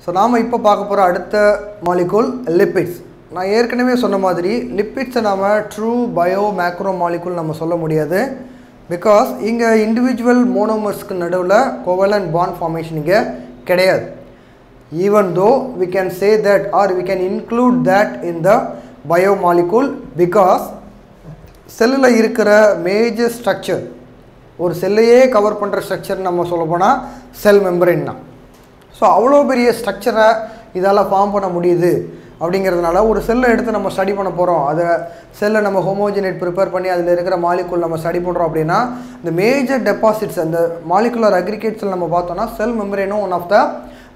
So now we will talk about the molecule lipids. I have already said lipids are true bio macro molecule because in individual monomers covalent bond formation even though we can say that or we can include that in the biomolecule because cell la irukra major structure or cell laye cover pandra structure nama solla cell membrane na. So avlo periya structure idala form panna mudiyudhu அப்படிங்கிறதுனால ஒரு செல்லை எடுத்து நம்ம study பண்ண போறோம் அத செல்லை நம்ம ஹோமோஜெனேட் prepare பண்ணி அதுல இருக்கிற மாலிகுல் நம்ம ஸ்டடி பண்றோம் அப்படினா the major deposits and the molecular aggregates நம்ம பார்த்தோம்னா cell membrane one of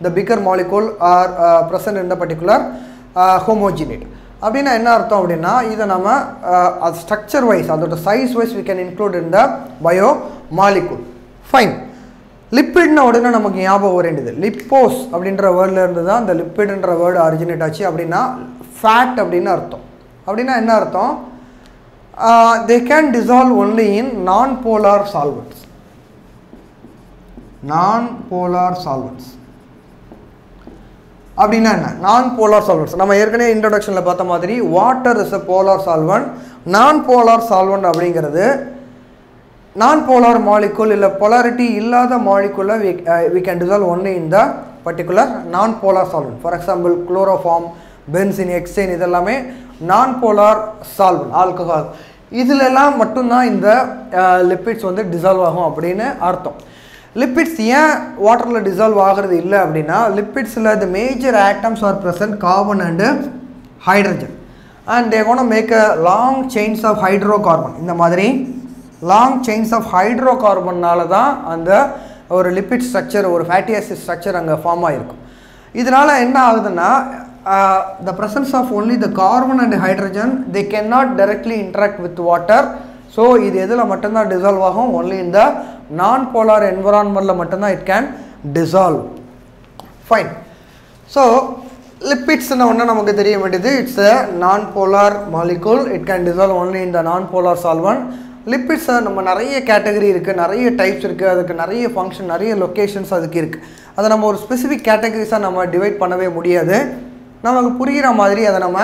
the bigger molecule are present in the particular homogenate அப்படினா என்ன அர்த்தம் அப்படினா இத நாம structure wise அதோட size wise we can include in the biomolecule fine lipid na odena namakku ஞாபகம் வரேண்டது lipos அப்படிங்கற word la irundha அந்த lipid என்ற word originate ஆச்சு அப்படினா fat அப்படின அர்த்தம் அப்படினா என்ன அர்த்தம் they can dissolve only in non polar solvents அப்படினா என்ன non polar solvents நம்ம ஏற்கனவே introduction la பார்த்த மாதிரி water is a polar solvent non polar solvent அப்படிங்கறது non-polar molecule illa polarity illada molecule we can dissolve only in the particular non-polar solvent. For example, chloroform, benzene, hexane idellame non-polar solvent, alcohol. Idhilella mattumna indha lipids vande dissolve agum appadine artham. Lipids yen water la dissolve aguradhu illa appadina lipids la the major atoms are present carbon and hydrogen and they are going to make a long chains of hydrocarbon indha madhiri long chains of hydrocarbon nala dhaan andha or lipid structure or fatty acid structure anga form aayirukku idinala enna agudna the presence of only the carbon and hydrogen they cannot directly interact with water so idu edhula mattum dhaan dissolve agum only in the non polar environment la mattum dhaan it can dissolve fine so lipids na onna namakku theriya vendidhu it's a non polar molecule it can dissolve only in the non polar solvent lipids நம்ம நிறைய category இருக்கு நிறைய types இருக்கு அதுக்கு நிறைய function நிறைய locations அதுக்கு இருக்கு அத நம்ம ஒரு ஸ்பெசிபிக் கேட்டகரிஸா நம்ம டிவைட் பண்ணவே முடியாது நமக்கு புரியுற மாதிரி அத நம்ம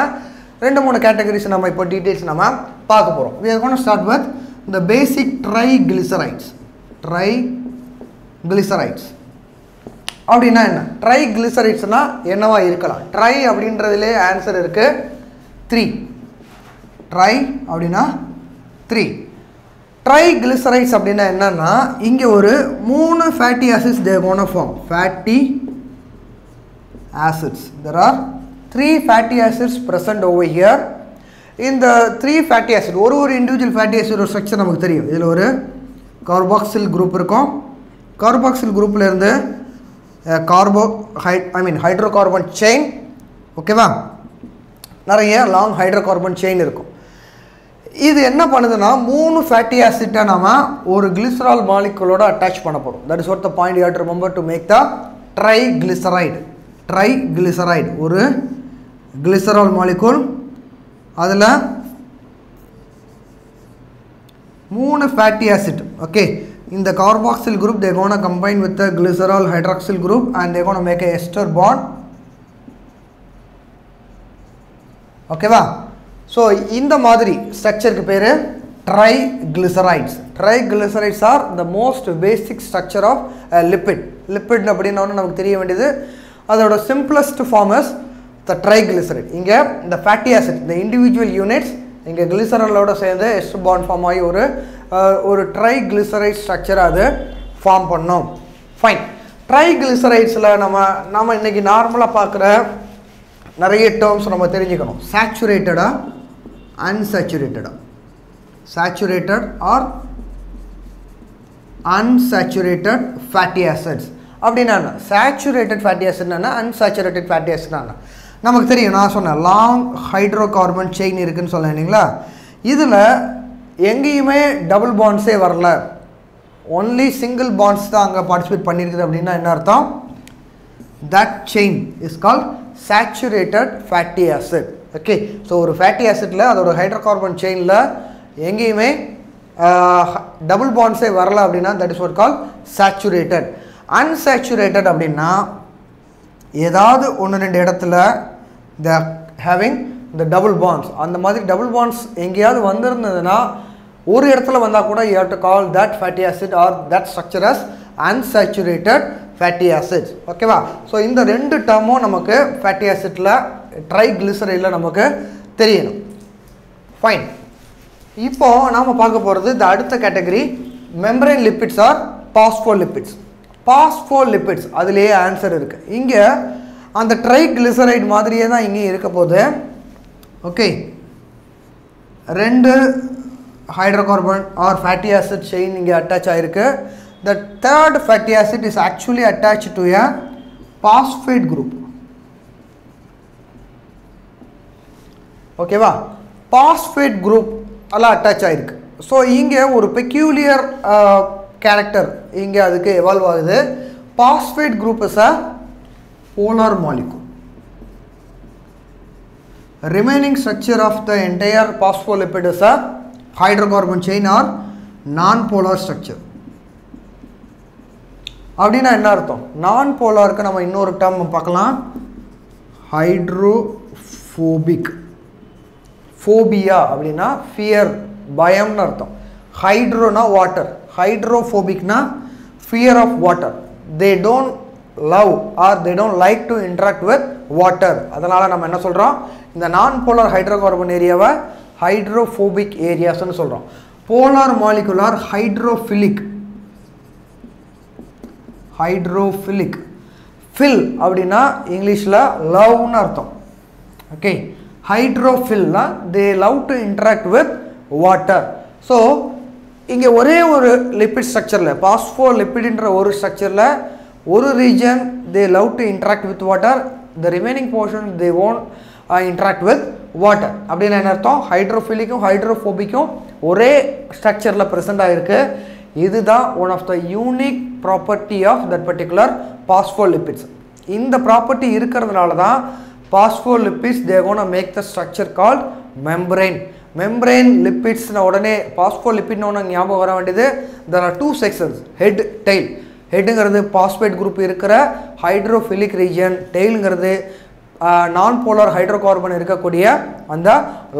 ரெண்டு மூணு கேட்டகரிஸ் நம்ம இப்ப டீடைல்ஸ் நம்ம பார்க்க போறோம் we are going to start with the basic triglycerides அப்படினா என்ன triglyceridesனா என்னவா இருக்கலாம் tri அப்படின்றதிலே ஆன்சர் இருக்கு 3 tri அப்படினா 3 Triglycerides அப்படினா என்னன்னா இங்க ஒரு மூணு fatty acids they going to form fatty acids there are 3 fatty acids present over here in the 3 fatty acid ஒரு individual fatty acid ஒரு structure நமக்கு தெரியும் இதுல ஒரு carboxyl group இருக்கும் carboxyl groupல இருந்து hydrocarbon chain ஓகேவா நிறைய long hydrocarbon chain இருக்கும் இது என்ன பண்ணுதுனா மூணு fatty acid நாம ஒரு glycerol molecule ஓட attach பண்ண போறோம் that is what the point you have to remember to make the triglyceride ஒரு glycerol molecule அதுல மூணு fatty acid okay in the carboxyl group they going to combine with the glycerol hydroxyl group and they going to make a ester bond okay va So, in the madri structure ku peru triglycerides. Triglycerides are the most basic structure of a lipid. Lipid na namak theriya vendidhu adoda simplest form is the triglyceride. Inga the fatty acid, the individual units, inga glycerol oda serndha ester bond form aagi oru triglyceride structure adu form pannum. Fine. Triglycerides la nama inniki normally paakra nariya terms nama therinjikanum. Saturated unsaturated saturated or unsaturated fatty acids அப்படினா saturated fatty acid na unsaturated fatty acid na நமக்கு தெரியும் நான் சொன்ன long hydrocarbon chain இருக்குன்னு சொன்னேனீங்களா இதுல எங்கயுமே double bonds ஏ வரல only single bonds தான் அங்க participate பண்ணிருக்குது அப்படினா என்ன அர்த்தம் that chain is called saturated fatty acid okay so oru fatty acid la adoru hydrocarbon chain la engiyume double bonds e varala appadina that is what called saturated unsaturated appadina ஏதாவது ஒன்று ரெண்டு இடத்துல the having the double bonds அந்த மாதிரி double bonds எங்கயாவது வந்திருந்ததுனா ஒரு இடத்துல வந்தா கூட you have to call that fatty acid or that structure as unsaturated fatty acids okay va so இந்த ரெண்டு டர்மும் நமக்கு fatty acidல triglyceride நமக்கு தெரியணும் fine இப்போ நாம பார்க்க போறது the அடுத்த category membrane lipids or phospholipids phospholipids அதுலயே answer இருக்கு இங்க அந்த triglyceride மாதிரியே தான் இங்க இருக்க போகுது okay ரெண்டு hydrocarbon or fatty acid chain இங்க attach ஆயிருக்கு the third fatty acid is actually attached to a phosphate group okay va phosphate group alla attach ஆயிருக்கு so இங்க ஒரு peculiar character இங்க அதுக்கு evolve ஆகுது phosphate group is a polar molecule remaining structure of the entire phospholipid is a hydrocarbon chain or non-polar structure அப்படினா என்ன அர்த்தம் non-polar க்கு நம்ம இன்னொரு term பார்க்கலாம் hydrophobic phobia அப்படினா fear பயம் ன்னு அர்த்தம் hydro னா water hydrophobic னா fear of water they don't love or they don't like to interact with water அதனால நம்ம என்ன சொல்றோம் இந்த non-polar hydrocarbon ஏரியாவை hydrophobic areas ன்னு சொல்றோம் polar molecule or hydrophilic hydrophilic phil அப்படினா இங்கிலீஷ்ல love ன்னு அர்த்தம் okay hydrophil னா they love to interact with water so இங்க ஒரே ஒரு lipid structureல phospholipid என்ற ஒரு structureல one region they love to interact with water the remaining portion they won't interact with water அப்படினா என்ன அர்த்தம் ஹைட்ரோஃபிலிக்கும் ஹைட்ரோபோபிக்கும் ஒரே ஸ்ட்ரக்சர்ல பிரசன்ட் ஆயிருக்கு இதுதான் one of the unique property of that particular phospholipids இந்த property இருக்குறதனால தான் phospholipids they are going to make the structure called membrane membrane lipids ன உடனே phospholipid ன ஞாபகம் வர வேண்டியது there are two sections head tail ஹெட்ங்கிறது phosphate group இருக்கிற hydrophilic region tailங்கிறது non-polar hydrocarbon இருக்கக்கூடிய அந்த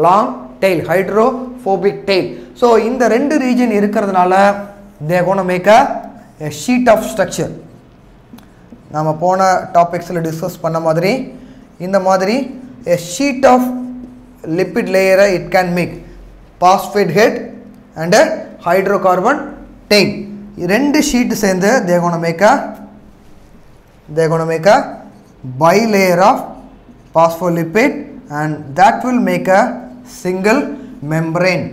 long tail hydrophobic tail so இந்த ரெண்டு region இருக்கிறதுனால they are going to make a sheet of structure நாம போன டாபிக்ஸ்ல டிஸ்கஸ் பண்ண மாதிரி இந்த மாதிரி a sheet of lipid layer it can make phosphate head and a hydrocarbon tail ரெண்டு ஷீட் சேர்ந்து they are going to make a bilayer of phospholipid and that will make a single membrane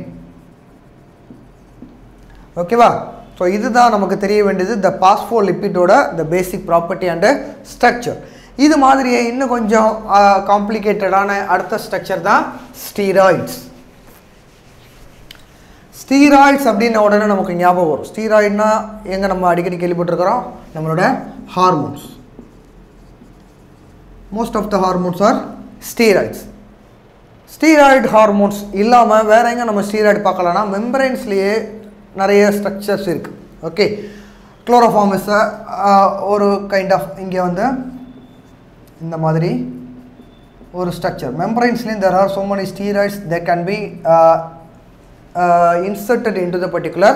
okay va so இதுதான் நமக்கு தெரிய வேண்டியது the phospholipid ஓட the basic property and structure இது மாதிரியே இன்னும் கொஞ்சம் complicated ஆன அடுத்த structure தான் steroids steroids அப்படின உடனே நமக்கு ஞாபகம் வரும் steroidனா எங்க நம்ம அடிக்கடி கேள்விப்பட்டிருக்கோம் நம்மளோட hormones most of the hormones are steroids steroid hormones இல்லாம வேற எங்க நம்ம steroid பார்க்கலாம்னா membranesலயே நிறைய ஸ்ட்ரக்சர்ஸ் இருக்கு okay chloroform is ஒரு kind of இங்க வந்து இந்த மாதிரி ஒரு ஸ்ட்ரக்சர் membranesலயே there are so many steroids that can be inserted into the particular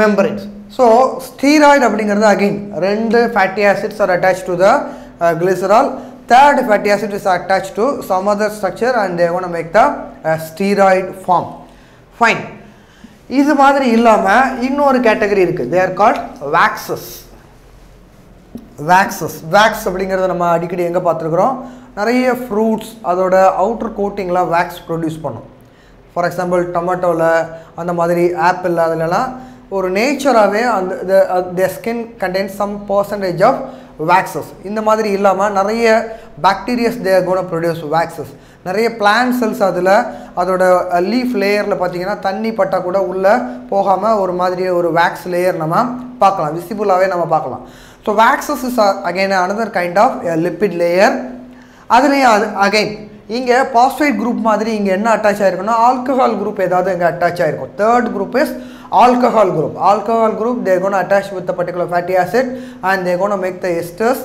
membranes. So steroid abdingarada again rendu fatty acids are attached to the glycerol. Third fatty acid is attached to some other structure and they are going to make the steroid form. Fine. Idu madri illama innoru category irukku. They are called waxes. Waxes. Wax abdingarada nama adikadi enga paathirukom. Nariya fruits adoda outer coating la wax produce pannum. For example tomato la and madri apple la adala or nature ave their skin contains some percentage of waxes indha madri illama nariya bacteria they are going to produce waxes nariya plant cells adala adoda leaf layer la pathina thanni patta kuda ulla pogama or madri or wax layer nama paakalam visible ave nama paakalam so waxes is again another kind of a lipid layer adalaya again இங்க phosphate group மாதிரி இங்க என்ன attach ஆயிருக்குனா alcohol group ஏதாவது இங்க attach ஆயிருக்கும் third group is alcohol group they are going to attach with the particular fatty acid and they are going to make the esters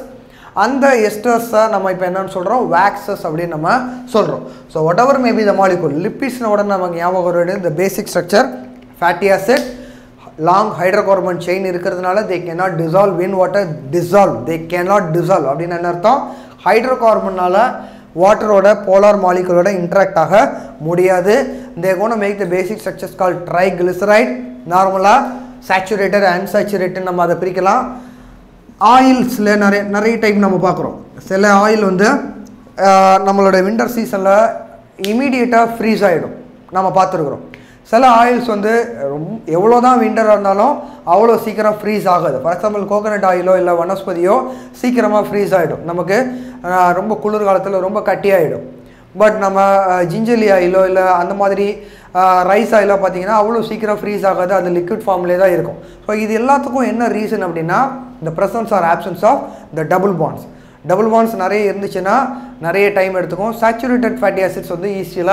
And the esters nama ipo enna solrrom waxes appdi nama solrrom. So whatever may be the molecule, lipids oda namak yavaga varu, the basic structure fatty acid, long hydrocarbon chain irukkiradnala they cannot dissolve in water. Abdina enartham hydrocarbon nala water oda polar molecule oda interact aga mudiyadhu. They are going to make the basic structures called triglyceride, normala saturated and unsaturated nama adha pirikalam. Oils la nare type nama paakrom. Sela oil undu nammaloda winter season la immediate freeze aidum nama paathirukrom. Sela oils undu evlo da winter irundhalum avlo seekra freeze agadu. For example, coconut oil o illa vanaspadiyo seekrama freeze aidum, namakku romba kulur kaalathula romba katti aidum. But nama ginger oil o illa andha maadhiri rice oil pathina avlo seekra freeze agadu, adu liquid form la da irukum. So idu ellathukum enna reason appadina, the presence or absence of the double bonds. Double bonds nariya irundichina nariya time edutukom. Saturated fatty acids vandu easily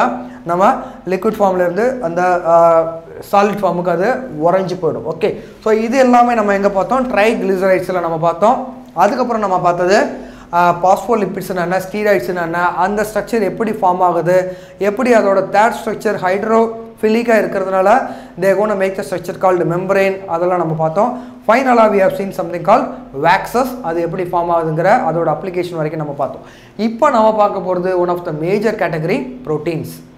nama liquid form la irundu and solid form ku adu orange podum. Okay, so idu ellame nama enga paathom, triglycerides la nama paathom. Adukapra nama paathathu phospholipids na, steroids na, and the structure eppadi form agudhu, eppadi adoda third structure hydrophilic ah irukkiradnala they are going to make the structure called membrane, adala nama paathom. Finally we have seen something called waxes, adu eppadi form agudungra adoda application varaikum nama paathom. Ipo nama paakaporudhu one of the major category, proteins.